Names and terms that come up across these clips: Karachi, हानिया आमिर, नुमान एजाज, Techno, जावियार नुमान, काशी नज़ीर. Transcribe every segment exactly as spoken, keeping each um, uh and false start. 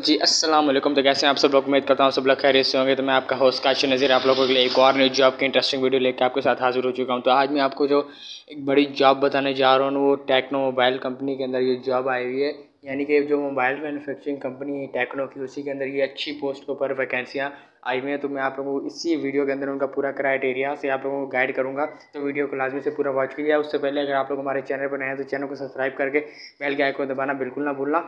जी अस्सलाम वालेकुम। तो कैसे हैं आप सब लोग, उम्मीद करता हूँ सब लोग खैरियत से होंगे। तो मैं आपका होस्ट काशी नज़ीर आप लोगों के लिए एक और न्यू जॉब की इंटरेस्टिंग वीडियो लेकर आपके साथ हाजिर हो चुका हूँ। तो आज मैं आपको जो एक बड़ी जॉब बताने जा रहा हूँ वो टेक्नो मोबाइल कंपनी के अंदर ये जॉब आई हुई है, यानी कि जो मोबाइल मैनुफेक्चरिंग कंपनी टेक्नो की उसी के अंदर ये अच्छी पोस्टों पर वैकेंसियाँ आई हुई हैं। तो मैं आप लोगों को इसी वीडियो के अंदर उनका पूरा क्राइटेरिया से आप लोगों को गाइड करूँगा, तो वीडियो को लाजमी से पूरा वॉच कीजिए। उससे पहले अगर आप लोग हमारे चैनल पर नए हैं तो चैनल को सब्सक्राइब करके बेल के आइकन दबाना बिल्कुल ना भूलना।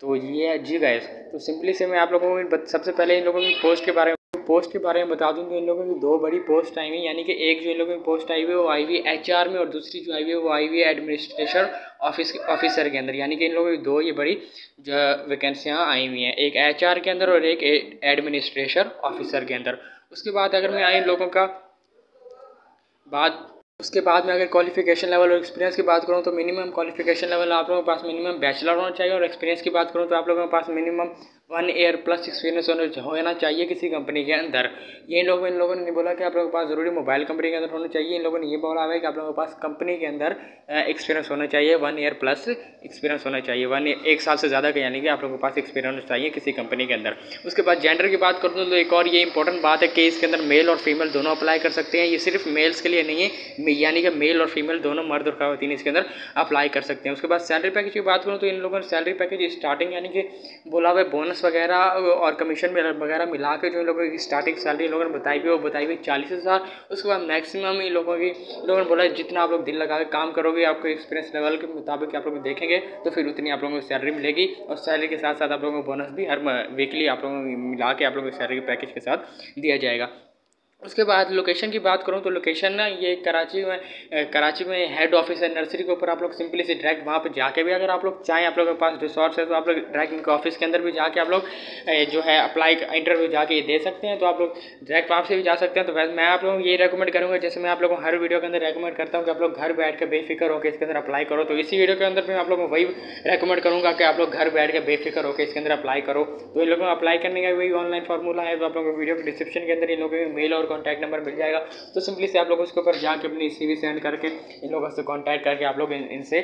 तो ये जी गाइस, तो सिंपली से मैं आप लोगों को सबसे पहले इन लोगों की पोस्ट के बारे में पोस्ट के बारे में बता दूं। तो इन लोगों की दो बड़ी पोस्ट आई हुई, यानी कि एक जो इन लोगों की पोस्ट आई हुई है वो आई हुई एचआर में, और दूसरी जो आई हुई है वो आई हुई एडमिनिस्ट्रेशन ऑफिस ऑफिसर के अंदर। यानी कि इन लोगों की दो ये बड़ी जो वैकेंसियाँ आई हुई हैं, एक एचआर के अंदर और एक एडमिनिस्ट्रेशन ऑफिसर के अंदर। उसके बाद अगर मैं इन लोगों का बात उसके बाद में अगर क्वालिफिकेशन लेवल और एक्सपीरियंस की बात करूँ तो मिनिमम क्वालिफिकेशन लेवल आप लोगों के पास मिनिमम बैचलर होना चाहिए, और एक्सपीरियंस की बात करूँ तो आप लोगों के पास minimum one year plus experience होना चाहिए किसी कंपनी के अंदर। ये लोग इन लोगों ने बोला कि आप लोगों के पास ज़रूरी मोबाइल कंपनी के अंदर होना चाहिए, इन लोगों ने ये बोला है कि आप लोगों के पास कंपनी के अंदर एक्सपीरियंस होना चाहिए, वन ईयर प्लस एक्सपीरियंस होना चाहिए, वन एक साल से ज़्यादा का, यानी कि आप लोगों के पास एक्सपीरियंस होना चाहिए किसी कंपनी के अंदर। उसके बाद जेंडर की बात करूँ तो एक और ये इंपॉर्टेंट बात है कि इसके अंदर मेल और फीमेल दोनों अप्लाई कर सकते हैं। ये सिर्फ मेल्स के लिए नहीं है, यानी कि मेल और फीमेल दोनों मर्द और खातिन इसके अंदर अप्लाई कर सकते हैं। उसके बाद सैलरी पैकेज की बात करूँ तो इन लोगों ने सैलरी पैकेज स्टार्टिंग, यानी कि बोला हुआ बोनस वगैरह और कमीशन वगैरह मिला के जो इन लोगों की स्टार्टिंग सैलरी इन लोगों ने बताई हुई वो बताई हुई चालीस हज़ार। उसके बाद मैक्सिमम इन लोगों की इन लोगों ने बोला जितना आप लोग दिल लगा के काम करोगे, आपको एक्सपीरियंस लेवल के मुताबिक आप लोग देखेंगे तो फिर उतनी आप लोगों को सैलरी मिलेगी, और सैलरी के साथ साथ आप लोगों को बोनस भी हर वीकली आप लोगों को मिला के आप लोगों को सैलरी पैकेज के साथ दिया जाएगा। उसके बाद लोकेशन की बात करूं तो लोकेशन ना ये कराची में कराची में हेड ऑफिस है नर्सरी के ऊपर। आप लोग सिंपली से डायरेक्ट वहां पर जाके भी अगर आप लोग चाहें, आप लोगों के पास रिसोर्स है तो आप लोग डायरेक्ट इनके ऑफिस के अंदर भी जाके आप लोग जो है अप्लाई इंटरव्यू जाके ये दे सकते हैं, तो आप लोग डायरेक्ट वहाँ से भी जा सकते हैं। तो मैं आप लोगों को ये रेकमेंड करूँगा, जैसे मैं आप लोगों को हर वीडियो के अंदर रेकमेंड करता हूँ कि आप लोग घर बैठ कर बेफिक्र होकर इसके अंदर अप्लाई करो, तो इसी वीडियो के अंदर मैं आप लोगों को वही रेकमेंड करूँगा कि आप लोग घर बैठ कर बेफिक्र होकर इसके अंदर अप्लाई करो। तो इन लोगों को अप्लाई करने का वही ऑनलाइन फार्मूला है, तो आप लोगों को वीडियो के डिस्क्रिप्शन के अंदर इन लोगों को मेल और कॉन्टैक्ट नंबर मिल जाएगा। तो सिंपली से आप लोग उसके ऊपर जाके अपनी सीवी सेंड करके इन लोगों से कॉन्टैक्ट करके आप लोग इनसे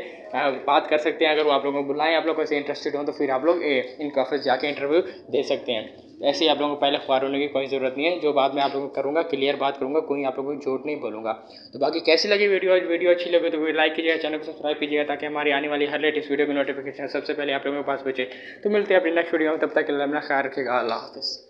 बात कर सकते हैं। अगर वो आप लोगों को बुलाएं, आप लोग ऐसे इंटरेस्टेड हो तो फिर आप लोग इनके ऑफिस जाके इंटरव्यू दे सकते हैं। ऐसे ही आप लोगों को पहले ख्वार होने की कोई ज़रूरत नहीं है, जो बात मैं आप लोगों को करूँगा क्लियर बात करूँगा, कोई आप लोगों को झूठ नहीं बोलूँगा। तो बाकी कैसी लगी वीडियो, वीडियो अच्छी लगे तो लाइक कीजिएगा, चैनल को सब्सक्राइब कीजिएगा ताकि हमारी आने वाली हर लेटेस्ट वीडियो की नोटिफिकेशन सबसे पहले आप लोगों के पास पहुँचे। तो मिलते हैं अपने नेक्स्ट वीडियो में, तब तक के लिए अपना ख्याल रखिएगा। अल्लाह हाफ़िज़।